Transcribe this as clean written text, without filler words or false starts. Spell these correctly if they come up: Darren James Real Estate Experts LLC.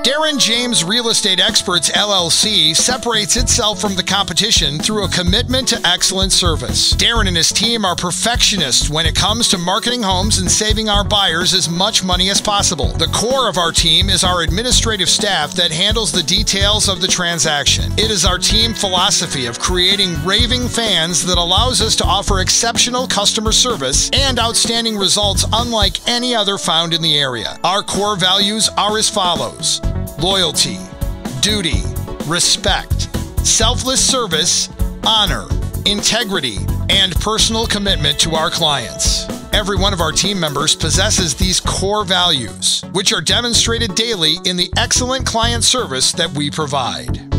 Darren James Real Estate Experts LLC separates itself from the competition through a commitment to excellent service. Darren and his team are perfectionists when it comes to marketing homes and saving our buyers as much money as possible. The core of our team is our administrative staff that handles the details of the transaction. It is our team philosophy of creating raving fans that allows us to offer exceptional customer service and outstanding results unlike any other found in the area. Our core values are as follows: loyalty, duty, respect, selfless service, honor, integrity, and personal commitment to our clients. Every one of our team members possesses these core values, which are demonstrated daily in the excellent client service that we provide.